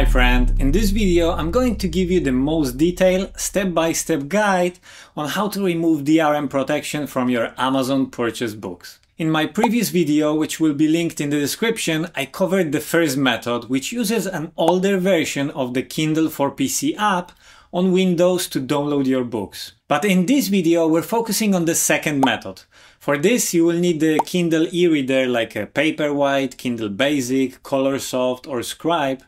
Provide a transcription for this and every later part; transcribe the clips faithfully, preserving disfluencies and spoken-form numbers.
Hi friend, in this video I'm going to give you the most detailed step-by-step guide on how to remove D R M protection from your Amazon purchase books. In my previous video, which will be linked in the description, I covered the first method, which uses an older version of the Kindle for P C app on Windows to download your books. But in this video we're focusing on the second method. For this you will need the Kindle e-reader like a Paperwhite, Kindle Basic, Colorsoft or Scribe,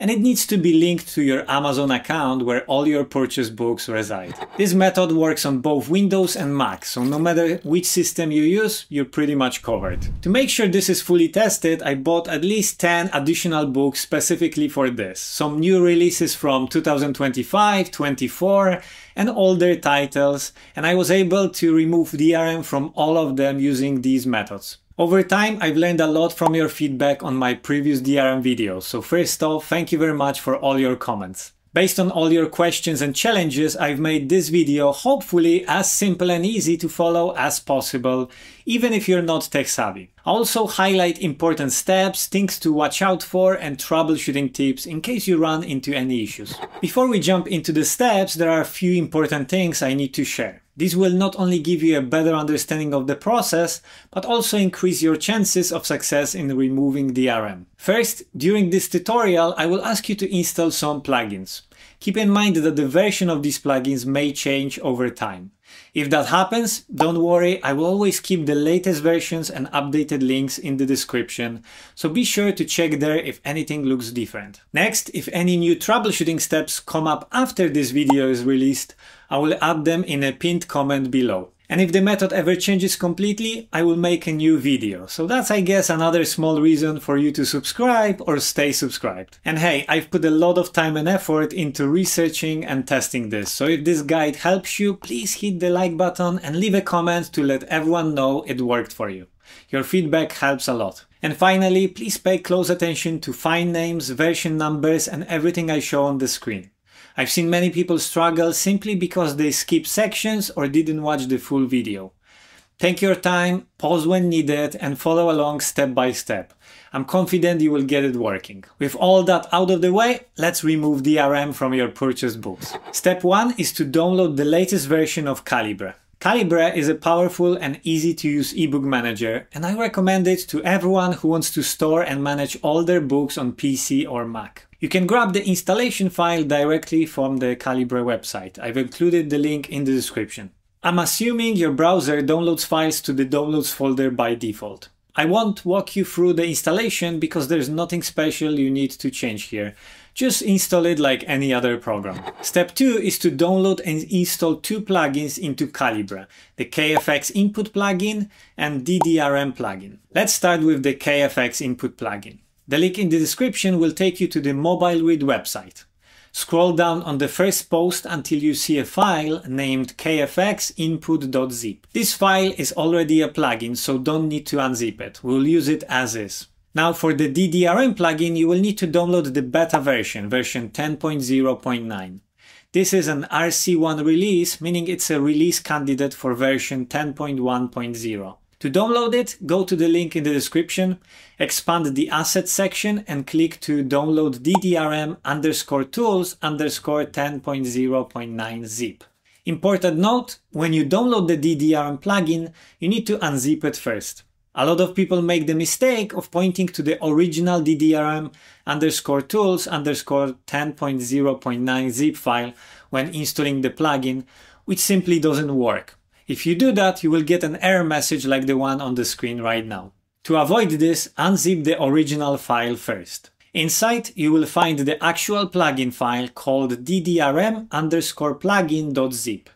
and it needs to be linked to your Amazon account where all your purchased books reside. This method works on both Windows and Mac, so no matter which system you use, you're pretty much covered. To make sure this is fully tested, I bought at least ten additional books specifically for this. Some new releases from two thousand twenty-five, twenty-four and older titles, and I was able to remove D R M from all of them using these methods. Over time, I've learned a lot from your feedback on my previous D R M videos, so first off, thank you very much for all your comments. Based on all your questions and challenges, I've made this video hopefully as simple and easy to follow as possible, even if you're not tech savvy. I also highlight important steps, things to watch out for and troubleshooting tips in case you run into any issues. Before we jump into the steps, there are a few important things I need to share. This will not only give you a better understanding of the process, but also increase your chances of success in removing D R M. First, during this tutorial, I will ask you to install some plugins. Keep in mind that the version of these plugins may change over time. If that happens, don't worry, I will always keep the latest versions and updated links in the description, so be sure to check there if anything looks different. Next, if any new troubleshooting steps come up after this video is released, I will add them in a pinned comment below. And if the method ever changes completely, I will make a new video. So that's, I guess, another small reason for you to subscribe or stay subscribed. And hey, I've put a lot of time and effort into researching and testing this. So if this guide helps you, please hit the like button and leave a comment to let everyone know it worked for you. Your feedback helps a lot. And finally, please pay close attention to file names, version numbers, and everything I show on the screen. I've seen many people struggle simply because they skip sections or didn't watch the full video. Take your time, pause when needed, and follow along step by step. I'm confident you will get it working. With all that out of the way, let's remove D R M from your purchased books. Step one is to download the latest version of Calibre. Calibre is a powerful and easy-to-use ebook manager, and I recommend it to everyone who wants to store and manage all their books on P C or Mac. You can grab the installation file directly from the Calibre website. I've included the link in the description. I'm assuming your browser downloads files to the downloads folder by default. I won't walk you through the installation because there's nothing special you need to change here. Just install it like any other program. Step two is to download and install two plugins into Calibre, the K F X input plugin and D D R M plugin. Let's start with the K F X input plugin. The link in the description will take you to the Mobile Read website. Scroll down on the first post until you see a file named K F X input dot zip. This file is already a plugin, so don't need to unzip it. We'll use it as is. Now for the D D R M plugin, you will need to download the beta version, version ten point zero point nine. This is an R C one release, meaning it's a release candidate for version ten point one point zero. To download it, go to the link in the description, expand the Assets section and click to download D D R M underscore tools underscore ten point zero point nine zip. Important note, when you download the D D R M plugin, you need to unzip it first. A lot of people make the mistake of pointing to the original D D R M underscore tools underscore ten point zero point nine zip file when installing the plugin, which simply doesn't work. If you do that, you will get an error message like the one on the screen right now. To avoid this, unzip the original file first. Inside, you will find the actual plugin file called D D R M underscore plugin dot zip.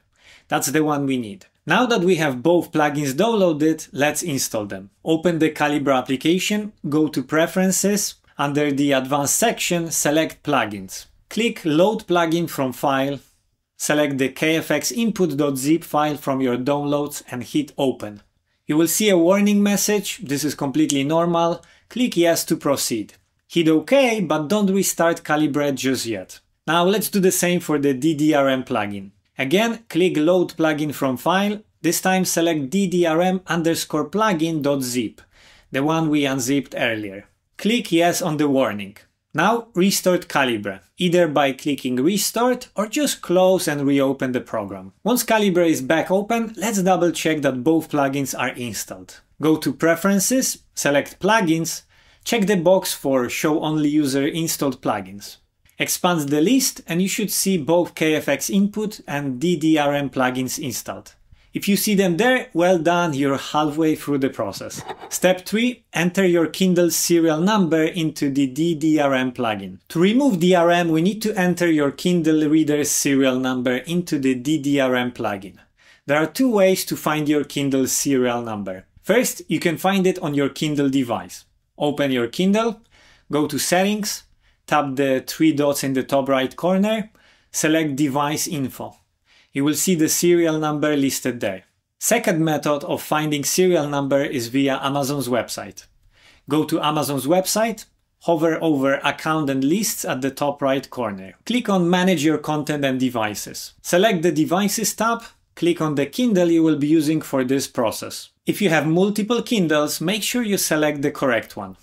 That's the one we need. Now that we have both plugins downloaded, let's install them. Open the Calibre application, go to Preferences, under the Advanced section, select Plugins. Click Load Plugin from File. Select the K F X input dot zip file from your downloads and hit open. You will see a warning message, this is completely normal, click yes to proceed. Hit OK, but don't restart Calibre just yet. Now let's do the same for the D D R M plugin. Again, click load plugin from file, this time select D D R M underscore plugin dot zip, the one we unzipped earlier. Click yes on the warning. Now restart Calibre, either by clicking restart or just close and reopen the program. Once Calibre is back open, let's double check that both plugins are installed. Go to Preferences, select Plugins, check the box for Show Only User Installed Plugins. Expand the list and you should see both K F X Input and D D R M plugins installed. If you see them there, well done, you're halfway through the process. Step three. Enter your Kindle serial number into the D D R M plugin. To remove D R M, we need to enter your Kindle reader's serial number into the D D R M plugin. There are two ways to find your Kindle serial number. First, you can find it on your Kindle device. Open your Kindle, go to Settings, tap the three dots in the top right corner, select Device Info. You will see the serial number listed there. Second method of finding serial number is via Amazon's website. Go to Amazon's website, hover over Account and Lists at the top right corner. Click on Manage your content and devices. Select the Devices tab, click on the Kindle you will be using for this process. If you have multiple Kindles, make sure you select the correct one.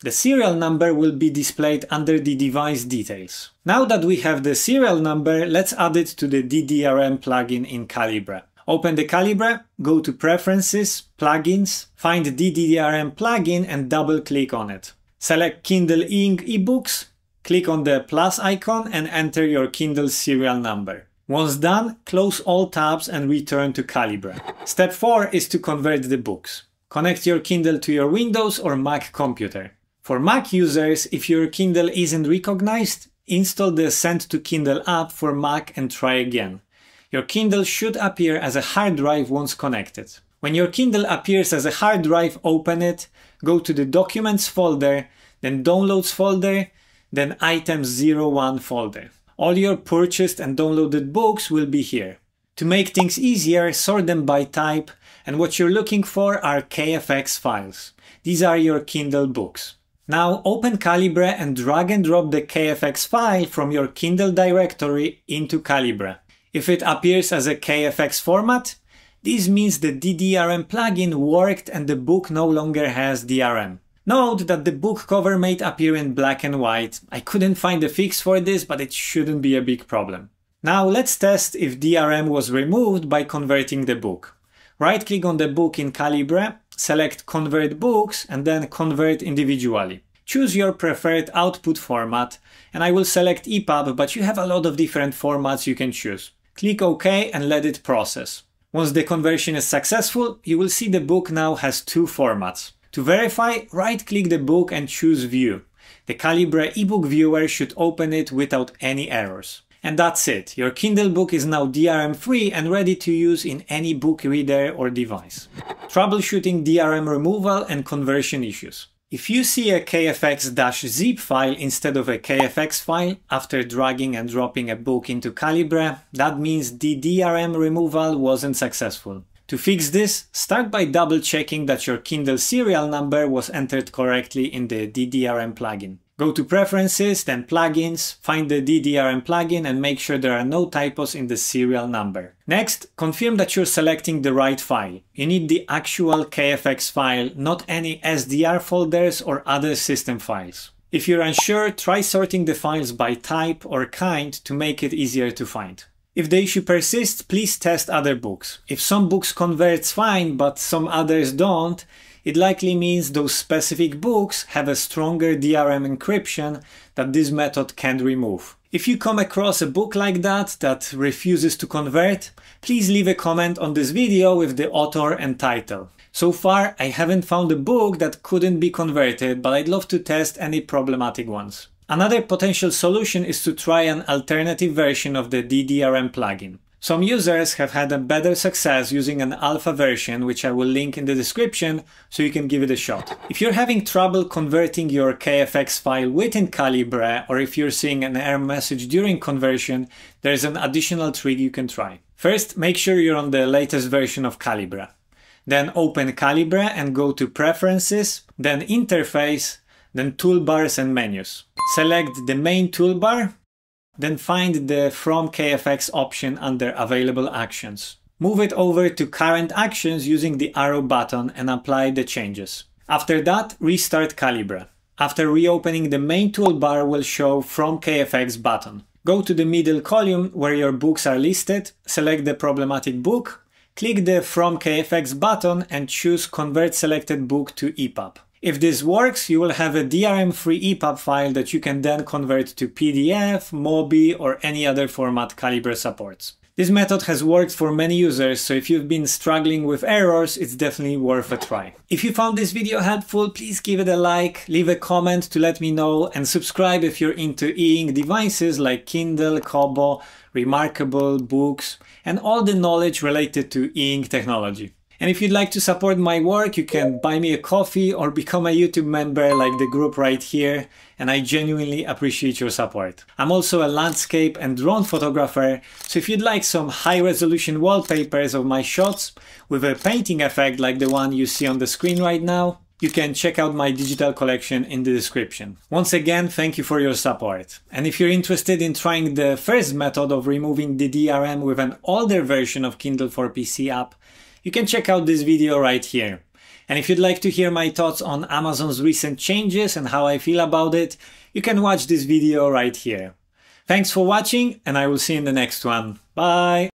The serial number will be displayed under the device details. Now that we have the serial number, let's add it to the D D R M plugin in Calibre. Open the Calibre, go to Preferences, Plugins, find D D R M plugin and double-click on it. Select Kindle e-ink eBooks, click on the plus icon and enter your Kindle serial number. Once done, close all tabs and return to Calibre. Step four is to convert the books. Connect your Kindle to your Windows or Mac computer. For Mac users, if your Kindle isn't recognized, install the Send to Kindle app for Mac and try again. Your Kindle should appear as a hard drive once connected. When your Kindle appears as a hard drive, open it, go to the Documents folder, then Downloads folder, then Items zero one folder. All your purchased and downloaded books will be here. To make things easier, sort them by type, and what you're looking for are K F X files. These are your Kindle books. Now open Calibre and drag and drop the K F X file from your Kindle directory into Calibre. If it appears as a K F X format, this means the D D R M plugin worked and the book no longer has D R M. Note that the book cover might appear in black and white. I couldn't find a fix for this, but it shouldn't be a big problem. Now let's test if D R M was removed by converting the book. Right-click on the book in Calibre, select Convert Books and then Convert Individually. Choose your preferred output format, and I will select E P U B, but you have a lot of different formats you can choose. Click OK and let it process. Once the conversion is successful, you will see the book now has two formats. To verify, right-click the book and choose View. The Calibre eBook viewer should open it without any errors. And that's it. Your Kindle book is now D R M free and ready to use in any book reader or device. Troubleshooting D R M removal and conversion issues. If you see a K F X-zip file instead of a K F X file after dragging and dropping a book into Calibre, that means the D R M removal wasn't successful. To fix this, start by double-checking that your Kindle serial number was entered correctly in the D D R M plugin. Go to Preferences, then Plugins, find the D D R M plugin and make sure there are no typos in the serial number. Next, confirm that you're selecting the right file. You need the actual K F X file, not any S D R folders or other system files. If you're unsure, try sorting the files by type or kind to make it easier to find. If the issue persists, please test other books. If some books convert fine, but some others don't, it likely means those specific books have a stronger D R M encryption that this method can remove. If you come across a book like that that refuses to convert, please leave a comment on this video with the author and title. So far, I haven't found a book that couldn't be converted, but I'd love to test any problematic ones. Another potential solution is to try an alternative version of the D D R M plugin. Some users have had a better success using an alpha version, which I will link in the description, so you can give it a shot. If you're having trouble converting your K F X file within Calibre, or if you're seeing an error message during conversion, there's an additional trick you can try. First, make sure you're on the latest version of Calibre. Then open Calibre and go to Preferences, then Interface, then Toolbars and Menus. Select the main toolbar, then find the From K F X option under Available Actions. Move it over to Current Actions using the arrow button and apply the changes. After that, restart Calibre. After reopening, the main toolbar will show From K F X button. Go to the middle column where your books are listed, select the problematic book, click the From K F X button and choose Convert Selected Book to E P U B. If this works, you will have a D R M-free E P U B file that you can then convert to P D F, MOBI or any other format Calibre supports. This method has worked for many users, so if you've been struggling with errors, it's definitely worth a try. If you found this video helpful, please give it a like, leave a comment to let me know, and subscribe if you're into e-ink devices like Kindle, Kobo, Remarkable, books, and all the knowledge related to e-ink technology. And if you'd like to support my work, you can buy me a coffee or become a YouTube member like the group right here, and I genuinely appreciate your support. I'm also a landscape and drone photographer, so if you'd like some high-resolution wallpapers of my shots with a painting effect like the one you see on the screen right now, you can check out my digital collection in the description. Once again, thank you for your support. And if you're interested in trying the first method of removing the D R M with an older version of Kindle for P C app, you can check out this video right here. And if you'd like to hear my thoughts on Amazon's recent changes and how I feel about it, you can watch this video right here. Thanks for watching, and I will see you in the next one. Bye!